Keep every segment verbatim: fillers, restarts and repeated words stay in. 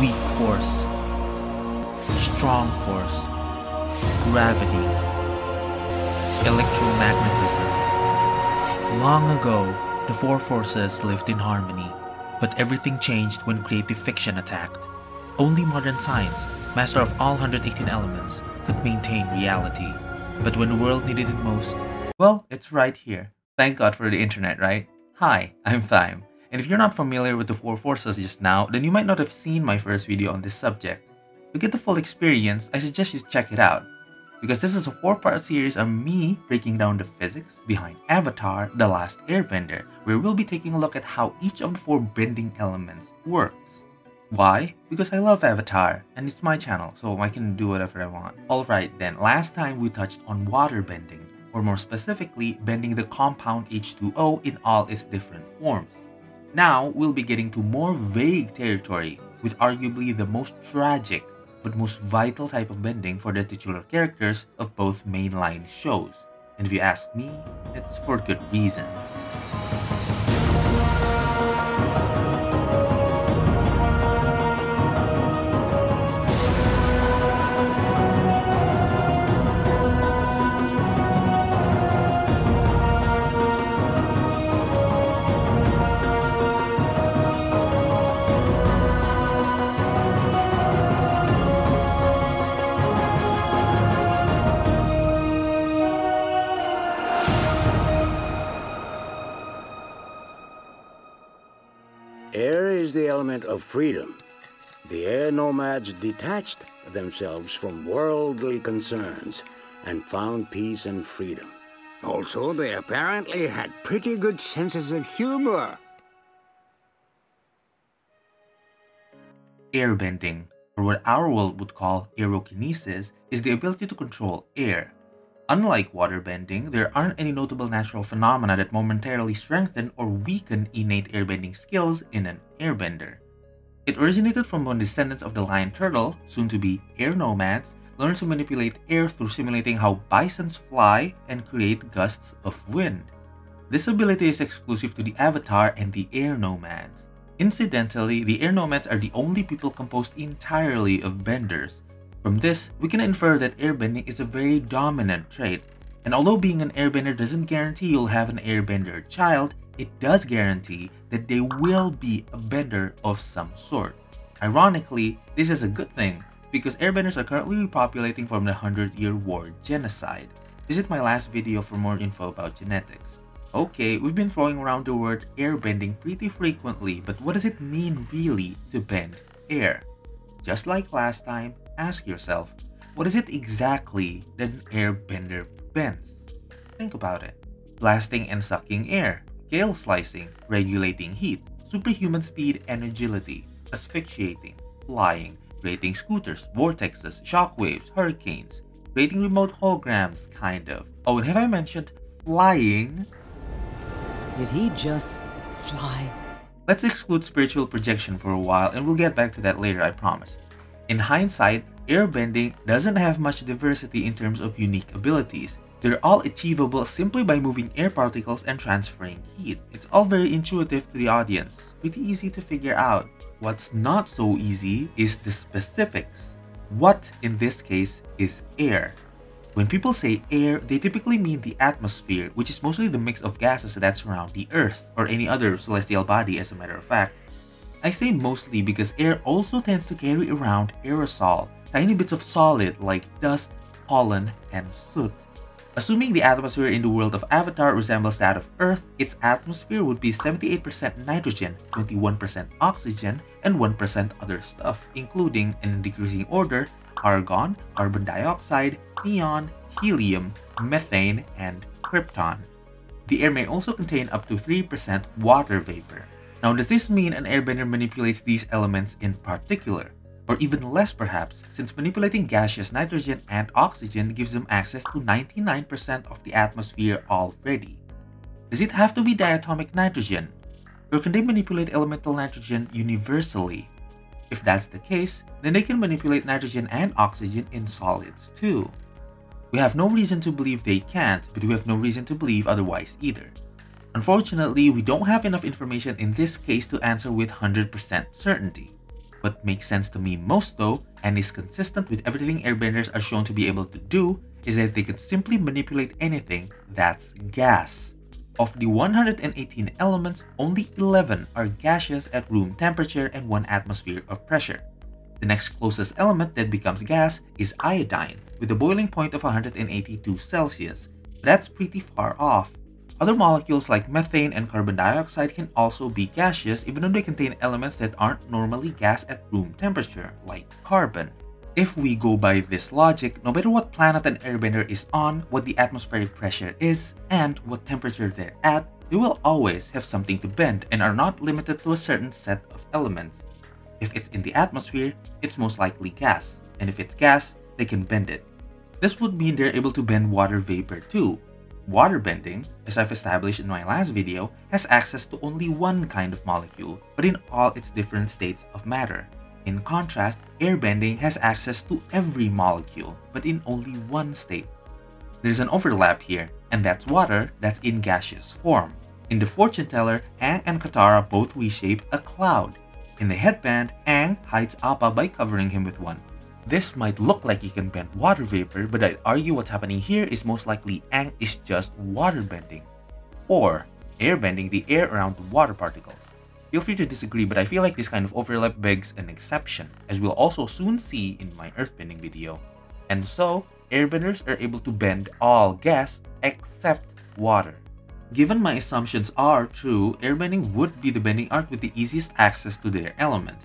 Weak force, strong force, gravity, electromagnetism. Long ago, the four forces lived in harmony, but everything changed when creative fiction attacked. Only modern science, master of all one hundred eighteen elements, could maintain reality. But when the world needed it most, well, it's right here. Thank God for the internet, right? Hi, I'm Thyme. And if you're not familiar with the four forces just now, then you might not have seen my first video on this subject. To get the full experience, I suggest you check it out, because this is a four-part series of me breaking down the physics behind Avatar The Last Airbender, where we'll be taking a look at how each of the four bending elements works. Why? Because I love Avatar, and it's my channel, so I can do whatever I want. Alright then, last time we touched on water bending, or more specifically, bending the compound H two O in all its different forms. Now, we'll be getting to more vague territory, with arguably the most tragic but most vital type of bending for the titular characters of both mainline shows. And if you ask me, it's for good reason. Of freedom. The air nomads detached themselves from worldly concerns and found peace and freedom. Also, they apparently had pretty good senses of humor. Airbending, or what our world would call aerokinesis, is the ability to control air. Unlike waterbending, there aren't any notable natural phenomena that momentarily strengthen or weaken innate airbending skills in an airbender. It originated from when descendants of the Lion Turtle, soon to be air nomads, learned to manipulate air through simulating how bisons fly and create gusts of wind. This ability is exclusive to the Avatar and the air nomads. Incidentally, the air nomads are the only people composed entirely of benders. From this, we can infer that airbending is a very dominant trait, and although being an airbender doesn't guarantee you'll have an airbender child, it does guarantee that they will be a bender of some sort. Ironically, this is a good thing, because airbenders are currently repopulating from the Hundred Year War genocide. Visit my last video for more info about genetics. Okay, we've been throwing around the word airbending pretty frequently, but what does it mean really to bend air? Just like last time, ask yourself, what is it exactly that an airbender bends? Think about it. Blasting and sucking air, gale slicing, regulating heat, superhuman speed and agility, asphyxiating, flying, creating scooters, vortexes, shockwaves, hurricanes, creating remote holograms, kind of. Oh, and have I mentioned flying? Did he just fly? Let's exclude spiritual projection for a while, and we'll get back to that later, I promise. In hindsight, airbending doesn't have much diversity in terms of unique abilities. They're all achievable simply by moving air particles and transferring heat. It's all very intuitive to the audience, pretty easy to figure out. What's not so easy is the specifics. What, in this case, is air? When people say air, they typically mean the atmosphere, which is mostly the mix of gases that surround the Earth, or any other celestial body as a matter of fact. I say mostly because air also tends to carry around aerosol, tiny bits of solid like dust, pollen, and soot. Assuming the atmosphere in the world of Avatar resembles that of Earth, its atmosphere would be seventy-eight percent nitrogen, twenty-one percent oxygen, and one percent other stuff, including, in decreasing order, argon, carbon dioxide, neon, helium, methane, and krypton. The air may also contain up to three percent water vapor. Now, does this mean an airbender manipulates these elements in particular? Or even less perhaps, since manipulating gaseous nitrogen and oxygen gives them access to ninety-nine percent of the atmosphere already. Does it have to be diatomic nitrogen? Or can they manipulate elemental nitrogen universally? If that's the case, then they can manipulate nitrogen and oxygen in solids too. We have no reason to believe they can't, but we have no reason to believe otherwise either. Unfortunately, we don't have enough information in this case to answer with one hundred percent certainty. What makes sense to me most though, and is consistent with everything airbenders are shown to be able to do, is that they can simply manipulate anything that's gas. Of the one hundred eighteen elements, only eleven are gaseous at room temperature and one atmosphere of pressure. The next closest element that becomes gas is iodine, with a boiling point of one hundred eighty-two Celsius. That's pretty far off. Other molecules like methane and carbon dioxide can also be gaseous even though they contain elements that aren't normally gas at room temperature, like carbon. If we go by this logic, no matter what planet an airbender is on, what the atmospheric pressure is, and what temperature they're at, they will always have something to bend and are not limited to a certain set of elements. If it's in the atmosphere, it's most likely gas, and if it's gas, they can bend it. This would mean they're able to bend water vapor too. Waterbending, as I've established in my last video, has access to only one kind of molecule, but in all its different states of matter. In contrast, airbending has access to every molecule, but in only one state. There's an overlap here, and that's water that's in gaseous form. In the Fortune Teller, Aang and Katara both reshape a cloud. In the Headband, Aang hides Appa by covering him with one. This might look like he can bend water vapor, but I'd argue what's happening here is most likely Aang is just water bending. Or airbending the air around the water particles. Feel free to disagree, but I feel like this kind of overlap begs an exception, as we'll also soon see in my earthbending video. And so, airbenders are able to bend all gas except water. Given my assumptions are true, airbending would be the bending art with the easiest access to their element.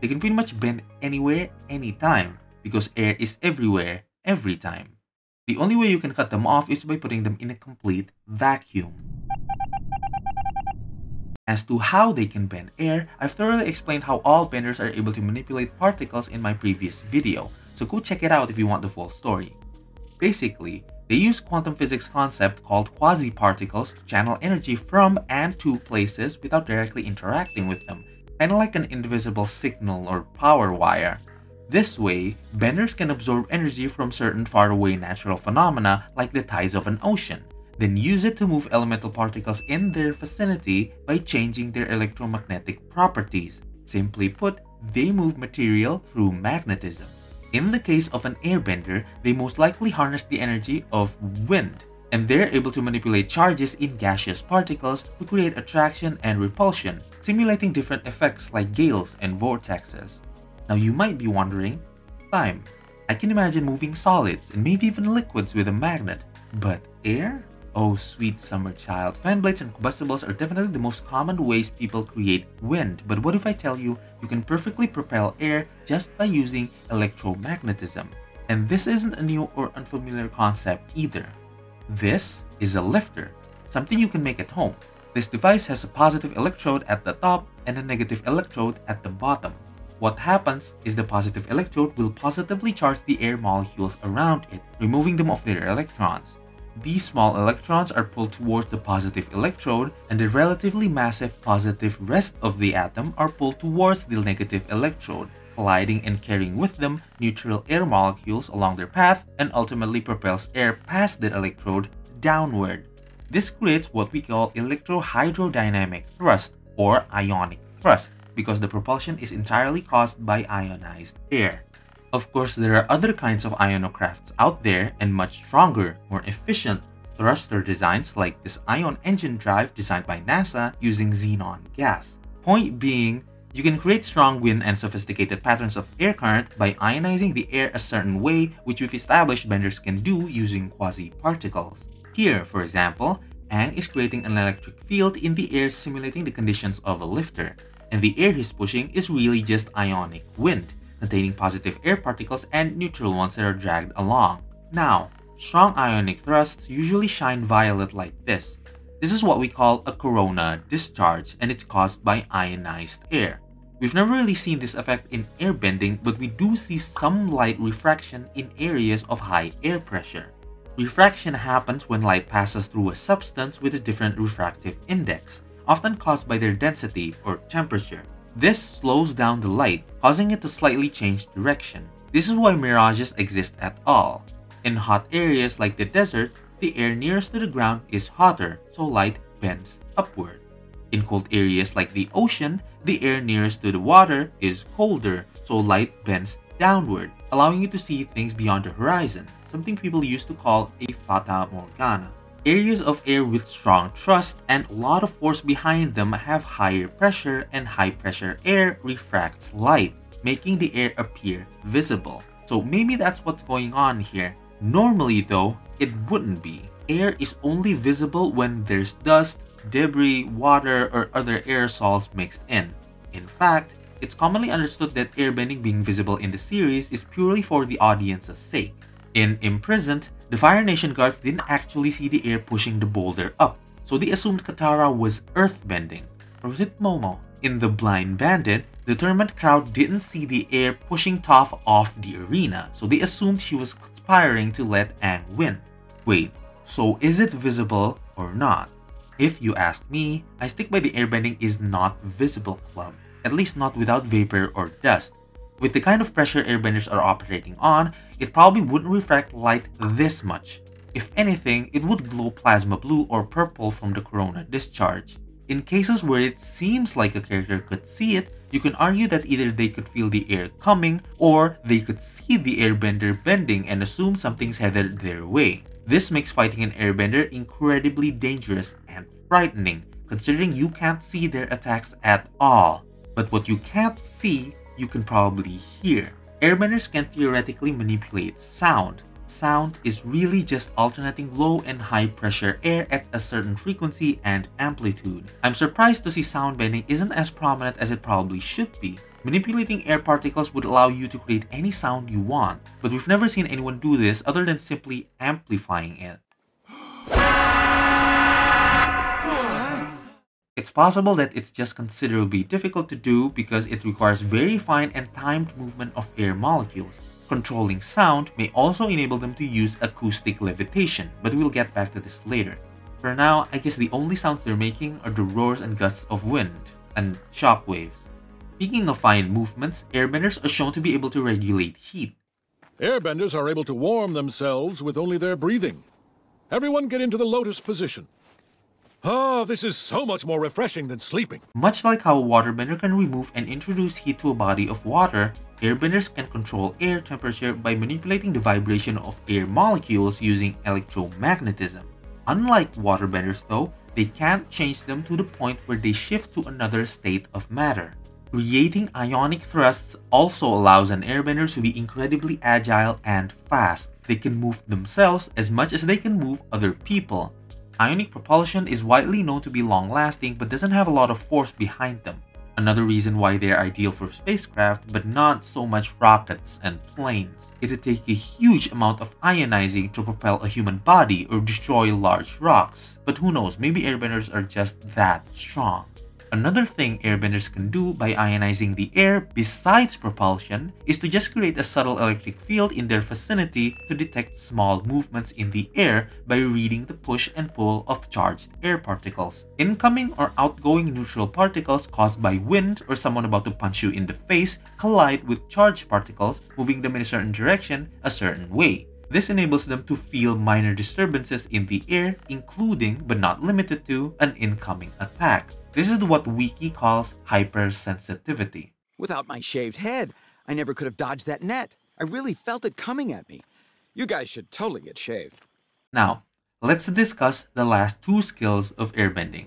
They can pretty much bend anywhere, anytime, because air is everywhere, every time. The only way you can cut them off is by putting them in a complete vacuum. As to how they can bend air, I've thoroughly explained how all benders are able to manipulate particles in my previous video, so go check it out if you want the full story. Basically, they use quantum physics concept called quasiparticles to channel energy from and to places without directly interacting with them, kind of like an indivisible signal or power wire. This way, benders can absorb energy from certain faraway natural phenomena like the tides of an ocean, then use it to move elemental particles in their vicinity by changing their electromagnetic properties. Simply put, they move material through magnetism. In the case of an airbender, they most likely harness the energy of wind, and they're able to manipulate charges in gaseous particles to create attraction and repulsion, simulating different effects like gales and vortexes. Now you might be wondering, time. I can imagine moving solids and maybe even liquids with a magnet, but air? Oh sweet summer child, fan blades and combustibles are definitely the most common ways people create wind, but what if I tell you, you can perfectly propel air just by using electromagnetism? And this isn't a new or unfamiliar concept either. This is a lifter, something you can make at home. This device has a positive electrode at the top and a negative electrode at the bottom. What happens is the positive electrode will positively charge the air molecules around it, removing them of their electrons. These small electrons are pulled towards the positive electrode, and the relatively massive positive rest of the atom are pulled towards the negative electrode, colliding and carrying with them neutral air molecules along their path and ultimately propels air past the electrode downward. This creates what we call electrohydrodynamic thrust or ionic thrust because the propulsion is entirely caused by ionized air. Of course, there are other kinds of ionocrafts out there and much stronger, more efficient thruster designs like this ion engine drive designed by NASA using xenon gas. Point being, you can create strong wind and sophisticated patterns of air current by ionizing the air a certain way, which we've established benders can do using quasi-particles. Here, for example, Aang is creating an electric field in the air simulating the conditions of a lifter, and the air he's pushing is really just ionic wind, containing positive air particles and neutral ones that are dragged along. Now, strong ionic thrusts usually shine violet like this. This is what we call a corona discharge, and it's caused by ionized air. We've never really seen this effect in airbending, but we do see some light refraction in areas of high air pressure. Refraction happens when light passes through a substance with a different refractive index, often caused by their density or temperature. This slows down the light, causing it to slightly change direction. This is why mirages exist at all. In hot areas like the desert, the air nearest to the ground is hotter, so light bends upward. In cold areas like the ocean, the air nearest to the water is colder, so light bends downward, allowing you to see things beyond the horizon, something people used to call a Fata Morgana. Areas of air with strong thrust and a lot of force behind them have higher pressure, and high pressure air refracts light, making the air appear visible. So maybe that's what's going on here. Normally though, it wouldn't be. Air is only visible when there's dust, debris, water, or other aerosols mixed in. In fact, it's commonly understood that airbending being visible in the series is purely for the audience's sake. In Imprisoned, the Fire Nation guards didn't actually see the air pushing the boulder up, so they assumed Katara was earthbending. Or was it Momo? In The Blind Bandit, the tournament crowd didn't see the air pushing Toph off the arena, so they assumed she was conspiring to let Aang win. Wait, so is it visible or not? If you ask me, I stick by the airbending is not visible club, at least not without vapor or dust. With the kind of pressure airbenders are operating on, it probably wouldn't refract light this much. If anything, it would glow plasma blue or purple from the corona discharge. In cases where it seems like a character could see it, you can argue that either they could feel the air coming or they could see the airbender bending and assume something's headed their way. This makes fighting an airbender incredibly dangerous and frightening, considering you can't see their attacks at all. But what you can't see, you can probably hear. Airbenders can theoretically manipulate sound. Sound is really just alternating low and high pressure air at a certain frequency and amplitude. I'm surprised to see sound bending isn't as prominent as it probably should be. Manipulating air particles would allow you to create any sound you want, but we've never seen anyone do this other than simply amplifying it. It's possible that it's just considerably difficult to do because it requires very fine and timed movement of air molecules. Controlling sound may also enable them to use acoustic levitation, but we'll get back to this later. For now, I guess the only sounds they're making are the roars and gusts of wind, and shockwaves. Speaking of fine movements, airbenders are shown to be able to regulate heat. Airbenders are able to warm themselves with only their breathing. Everyone get into the lotus position. Oh, this is so much more refreshing than sleeping. Much like how a waterbender can remove and introduce heat to a body of water, airbenders can control air temperature by manipulating the vibration of air molecules using electromagnetism. Unlike waterbenders though, they can't change them to the point where they shift to another state of matter. Creating ionic thrusts also allows an airbender to be incredibly agile and fast. They can move themselves as much as they can move other people. Ionic propulsion is widely known to be long-lasting but doesn't have a lot of force behind them. Another reason why they're ideal for spacecraft but not so much rockets and planes. It'd take a huge amount of ionizing to propel a human body or destroy large rocks. But who knows, maybe airbenders are just that strong. Another thing airbenders can do by ionizing the air besides propulsion is to just create a subtle electric field in their vicinity to detect small movements in the air by reading the push and pull of charged air particles. Incoming or outgoing neutral particles caused by wind or someone about to punch you in the face collide with charged particles, moving them in a certain direction a certain way. This enables them to feel minor disturbances in the air, including but not limited to an incoming attack. This is what Wiki calls hypersensitivity. Without my shaved head, I never could have dodged that net. I really felt it coming at me. You guys should totally get shaved. Now, let's discuss the last two skills of airbending.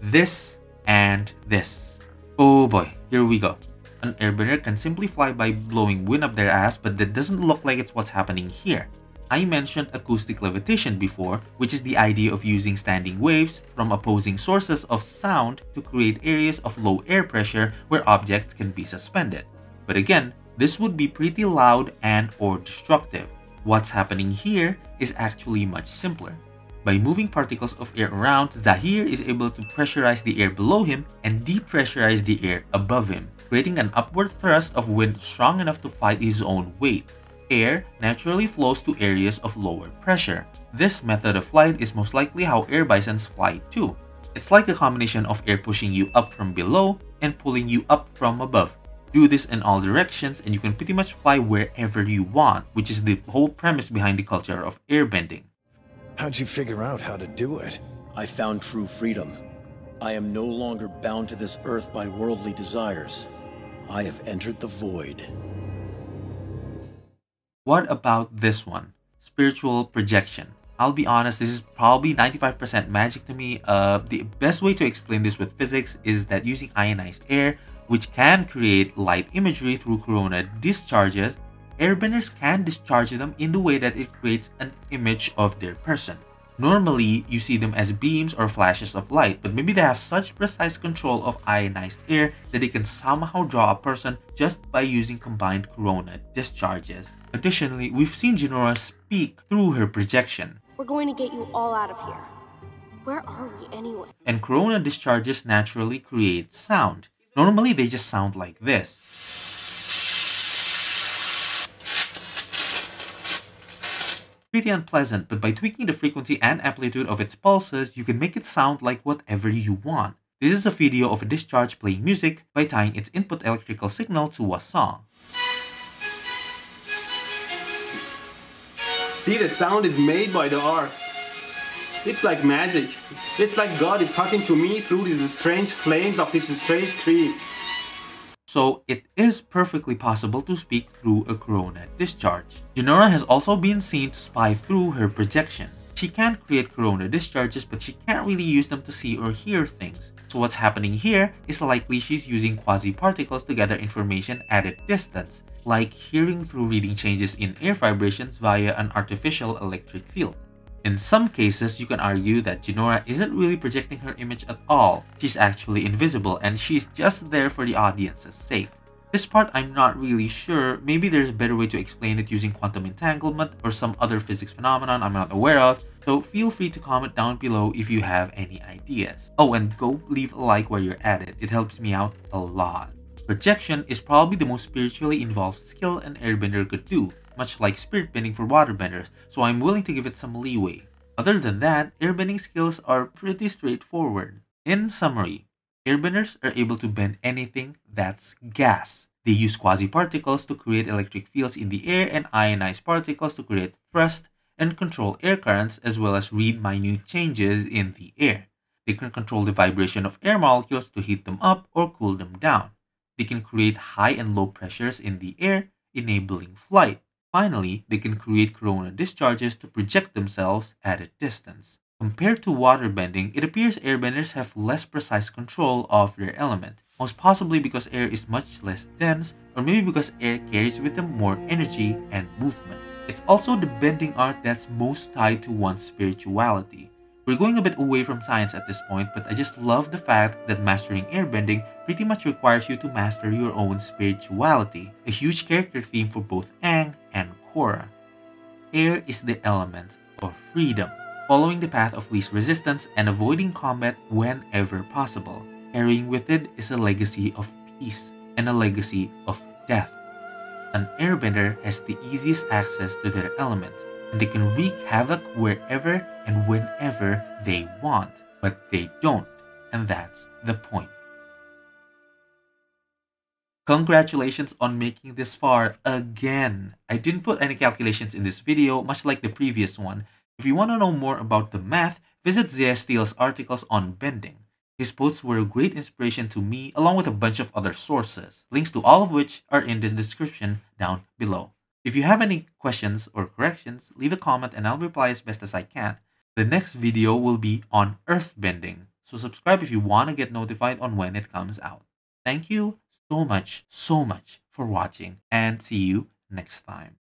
This and this. Oh boy, here we go. An airbender can simply fly by blowing wind up their ass, but that doesn't look like it's what's happening here. I mentioned acoustic levitation before, which is the idea of using standing waves from opposing sources of sound to create areas of low air pressure where objects can be suspended. But again, this would be pretty loud and or destructive. What's happening here is actually much simpler. By moving particles of air around, Zahir is able to pressurize the air below him and depressurize the air above him, creating an upward thrust of wind strong enough to fight his own weight. Air naturally flows to areas of lower pressure. This method of flight is most likely how air bisons fly too. It's like a combination of air pushing you up from below and pulling you up from above. Do this in all directions and you can pretty much fly wherever you want, which is the whole premise behind the culture of airbending. How'd you figure out how to do it? I found true freedom. I am no longer bound to this earth by worldly desires. I have entered the void. What about this one? Spiritual projection. I'll be honest, this is probably ninety-five percent magic to me. Uh, the best way to explain this with physics is that using ionized air, which can create light imagery through corona discharges, airbenders can discharge them in the way that it creates an image of their person. Normally, you see them as beams or flashes of light, but maybe they have such precise control of ionized air that they can somehow draw a person just by using combined corona discharges. Additionally, we've seen Jinora speak through her projection. We're going to get you all out of here. Where are we anyway? And corona discharges naturally create sound. Normally, they just sound like this. Pretty unpleasant, but by tweaking the frequency and amplitude of its pulses, you can make it sound like whatever you want. This is a video of a discharge playing music by tying its input electrical signal to a song. See, the sound is made by the arts. It's like magic. It's like God is talking to me through these strange flames of this strange tree. So it is perfectly possible to speak through a corona discharge. Jinora has also been seen to spy through her projection. She can create corona discharges, but she can't really use them to see or hear things. So what's happening here is likely she's using quasi-particles to gather information at a distance, like hearing through reading changes in air vibrations via an artificial electric field. In some cases, you can argue that Jinora isn't really projecting her image at all. She's actually invisible and she's just there for the audience's sake. This part I'm not really sure. Maybe there's a better way to explain it using quantum entanglement or some other physics phenomenon I'm not aware of, so feel free to comment down below if you have any ideas. Oh, and go leave a like while you're at it. It helps me out a lot. Projection is probably the most spiritually involved skill an airbender could do, much like spirit bending for waterbenders, so I'm willing to give it some leeway. Other than that, airbending skills are pretty straightforward. In summary, airbenders are able to bend anything that's gas. They use quasi-particles to create electric fields in the air and ionized particles to create thrust and control air currents, as well as read minute changes in the air. They can control the vibration of air molecules to heat them up or cool them down. They can create high and low pressures in the air, enabling flight. Finally, they can create corona discharges to project themselves at a distance. Compared to waterbending, it appears airbenders have less precise control of their element, most possibly because air is much less dense, or maybe because air carries with them more energy and movement. It's also the bending art that's most tied to one's spirituality. We're going a bit away from science at this point, but I just love the fact that mastering airbending pretty much requires you to master your own spirituality, a huge character theme for both Aang and Korra. Air is the element of freedom, following the path of least resistance and avoiding combat whenever possible. Carrying with it is a legacy of peace and a legacy of death. An airbender has the easiest access to their element, and they can wreak havoc wherever and whenever they want, but they don't, and that's the point. Congratulations on making this far again. I didn't put any calculations in this video, much like the previous one. If you want to know more about the math, visit Zahir Steele's articles on bending. His posts were a great inspiration to me, along with a bunch of other sources, links to all of which are in the description down below. If you have any questions or corrections, leave a comment and I'll reply as best as I can. The next video will be on earthbending, so subscribe if you want to get notified on when it comes out. Thank you so much, so much for watching, and see you next time.